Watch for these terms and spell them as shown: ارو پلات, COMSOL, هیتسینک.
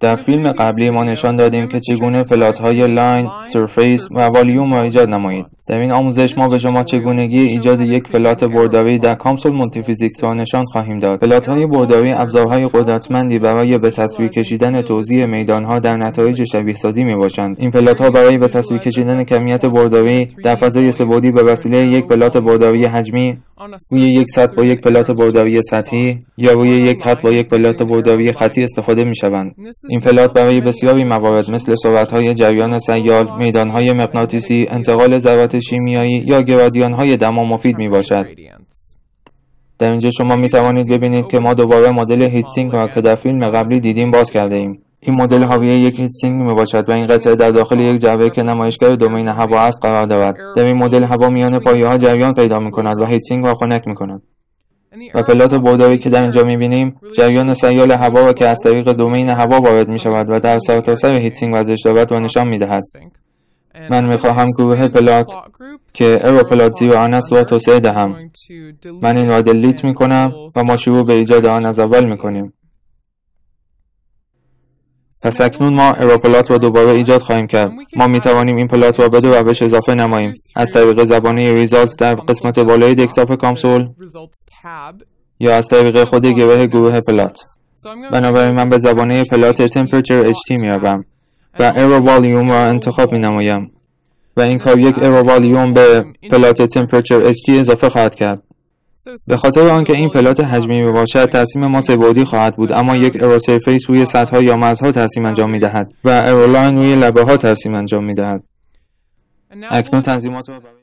در فیلم قبلی ما نشان دادیم که چگونه فلات‌های لاین، سرفیس و والیوم را ایجاد نمایید. در این آموزش ما به شما چگونگی ایجاد یک فلات برداوی در کامسول مولتی فیزیکس را نشان خواهیم داد. فلات‌های برداوی ابزارهای قدرتمندی برای به تصویر کشیدن توزیع میدان‌ها در نتایج شبیه‌سازی می‌باشند. این فلات‌ها برای به تصویر کشیدن کمیت برداوی در فضای سه‌بعدی به وسیله یک فلات برداوی حجمی روی یک سطح با یک فلات برداوی سطحی یا روی یک خط با یک فلات برداوی خطی استفاده می‌شوند. این فلات برای بسیاری موارد مثل سرعت‌های جریان سیال، میدان‌های مغناطیسی، انتقال ذرات شیمیایی یا گرادیان‌های دما مفید می‌باشد. در اینجا شما می‌توانید ببینید که ما دوباره مدل هیتسینک را که در فیلم قبلی دیدیم باز کرده ایم. این مدل حاوی یک هیتسینک می‌باشد و این قطعه در داخل یک جعبه که نمایشگر دامین هوا است قرار دارد. در این مدل هوا میان پایه‌ها جریان پیدا می‌کند و هیتسینک را خنک می‌کند. و فلات برداوی که در اینجا می‌بینیم جریان سیال هوا را که از طریق دامین هوا وارد می‌شود و در سرتاسر هیتسینک وزش دارد و نشان می‌دهد. من می‌خواهم گروه پلات که ارو پلات زیر آن است را توسعه دهم. من این را دلیت می‌کنم و ما شروع به ایجاد آن از اول می‌کنیم. پس اکنون ما ارو پلات را دوباره ایجاد خواهیم کرد. ما می‌توانیم این پلات را به دو روش اضافه نماییم. از طریق زبانه ریزالتس در قسمت بالای دسکتاپ کامسول یا از طریق خود گروه پلات. بنابراین من به زبانه پلات تمپرچر HT می‌روم و ارو والیوم را انتخاب می‌نمایم و این کار یک ارو والیوم به پلات تمپرچر HT اضافه خواهد کرد. به خاطر آنکه این پلات حجمی میباشد، تصمیم ما سه‌بعدی خواهد بود، اما یک ارو سرفیس روی سطح‌ها یا مرزها ترسیم انجام می‌دهد و ارو لاین روی لبه‌ها ترسیم انجام می‌دهد. اکنون تنظیمات را